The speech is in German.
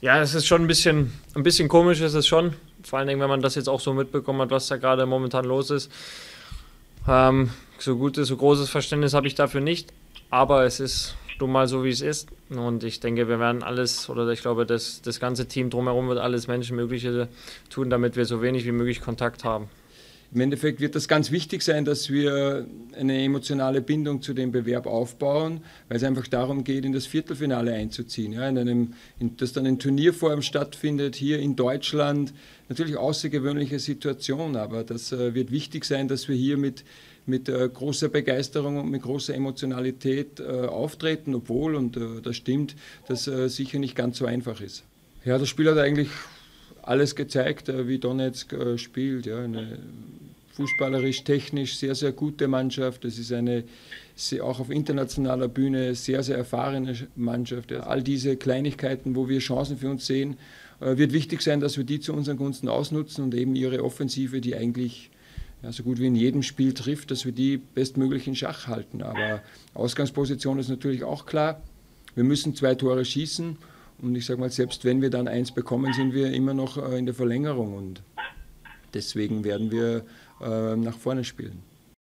Ja, es ist schon ein bisschen komisch, ist es schon. Vor allen Dingen, wenn man das jetzt auch so mitbekommen hat, was da gerade momentan los ist. So gutes, so großes Verständnis habe ich dafür nicht. Aber es ist nun mal so, wie es ist. Und ich denke, wir werden alles, oder ich glaube, das ganze Team drumherum wird alles Menschenmögliche tun, damit wir so wenig wie möglich Kontakt haben. Im Endeffekt wird das ganz wichtig sein, dass wir eine emotionale Bindung zu dem Bewerb aufbauen, weil es einfach darum geht, in das Viertelfinale einzuziehen. Ja, dass dann in Turnierform stattfindet, hier in Deutschland. Natürlich außergewöhnliche Situation, aber das wird wichtig sein, dass wir hier mit großer Begeisterung und mit großer Emotionalität auftreten, obwohl, und das stimmt, das sicher nicht ganz so einfach ist. Ja, das Spiel hat eigentlich alles gezeigt, wie Donezk spielt. Ja, eine fußballerisch, technisch sehr, sehr gute Mannschaft. Es ist eine auch auf internationaler Bühne sehr, sehr erfahrene Mannschaft. Ja. All diese Kleinigkeiten, wo wir Chancen für uns sehen, wird wichtig sein, dass wir die zu unseren Gunsten ausnutzen und eben ihre Offensive, die eigentlich ja, so gut wie in jedem Spiel trifft, dass wir die bestmöglich in Schach halten. Aber Ausgangsposition ist natürlich auch klar. Wir müssen 2 Tore schießen. Und ich sage mal, selbst wenn wir dann 1 bekommen, sind wir immer noch in der Verlängerung. Und deswegen werden wir nach vorne spielen.